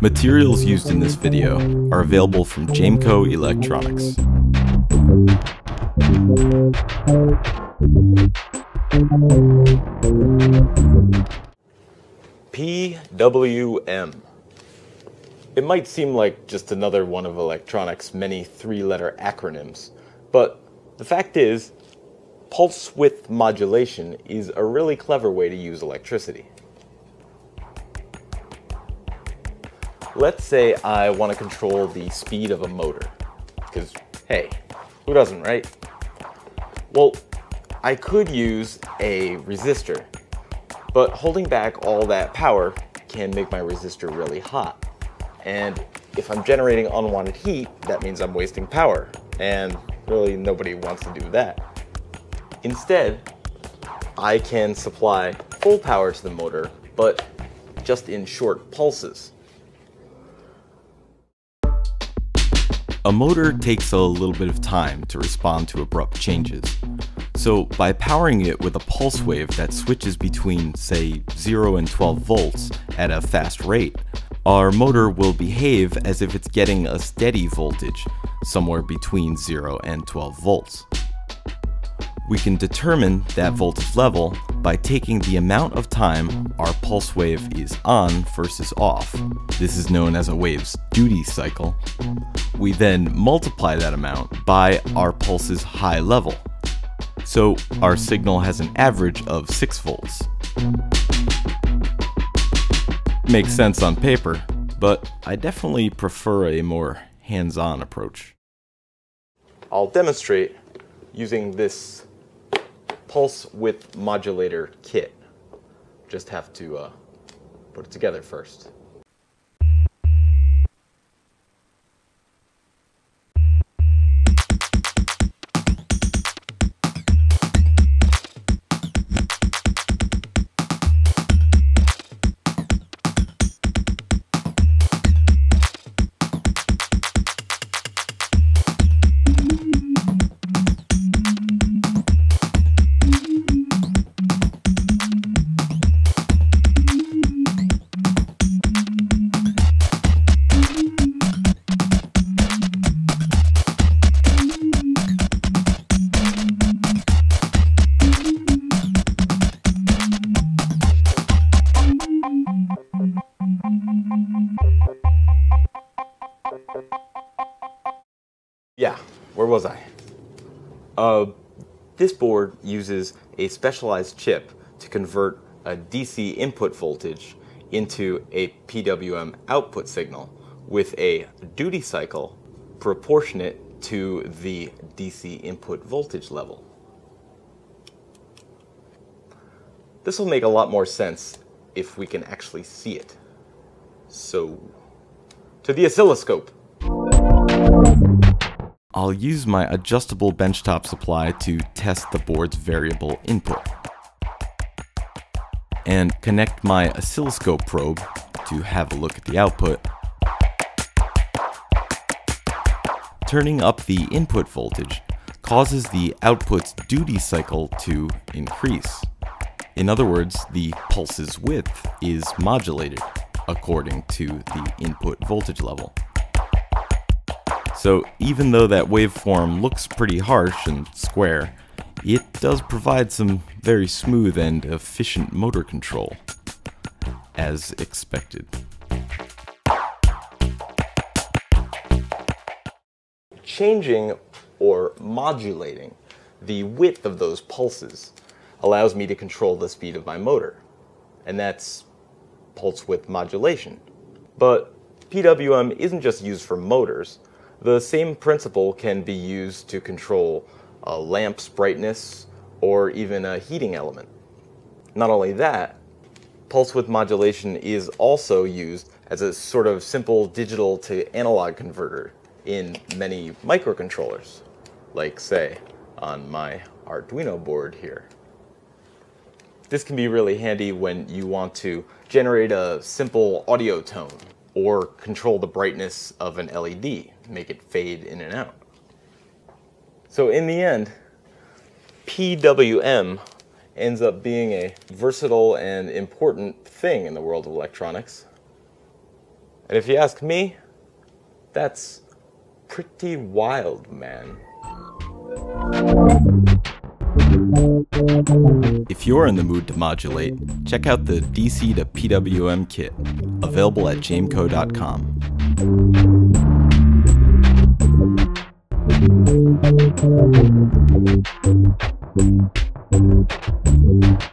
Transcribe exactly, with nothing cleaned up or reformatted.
Materials used in this video are available from Jameco Electronics. P W M. It might seem like just another one of electronics' many three-letter acronyms, but the fact is, pulse width modulation is a really clever way to use electricity. Let's say I want to control the speed of a motor, because, hey, who doesn't, right? Well, I could use a resistor, but holding back all that power can make my resistor really hot. And if I'm generating unwanted heat, that means I'm wasting power, and really nobody wants to do that. Instead, I can supply full power to the motor, but just in short pulses. A motor takes a little bit of time to respond to abrupt changes. So by powering it with a pulse wave that switches between, say, zero and twelve volts at a fast rate, our motor will behave as if it's getting a steady voltage, somewhere between zero and twelve volts. We can determine that voltage level by taking the amount of time our pulse wave is on versus off. This is known as a wave's duty cycle. We then multiply that amount by our pulse's high level. So our signal has an average of six volts. Makes sense on paper, but I definitely prefer a more hands-on approach. I'll demonstrate using this pulse width modulator kit. Just have to uh, put it together first. Yeah, where was I? Uh, this board uses a specialized chip to convert a D C input voltage into a P W M output signal with a duty cycle proportionate to the D C input voltage level. This will make a lot more sense if we can actually see it. So, to the oscilloscope! I'll use my adjustable benchtop supply to test the board's variable input and connect my oscilloscope probe to have a look at the output. Turning up the input voltage causes the output's duty cycle to increase. In other words, the pulse's width is modulated according to the input voltage level. So even though that waveform looks pretty harsh and square, it does provide some very smooth and efficient motor control, as expected. Changing or modulating the width of those pulses allows me to control the speed of my motor, and that's pulse width modulation. But P W M isn't just used for motors. The same principle can be used to control a lamp's brightness or even a heating element. Not only that, pulse width modulation is also used as a sort of simple digital to analog converter in many microcontrollers, like say on my Arduino board here. This can be really handy when you want to generate a simple audio tone or control the brightness of an L E D, make it fade in and out. So in the end, P W M ends up being a versatile and important thing in the world of electronics. And if you ask me, that's pretty wild, man. If you're in the mood to modulate, check out the D C to P W M kit, available at Jameco dot com.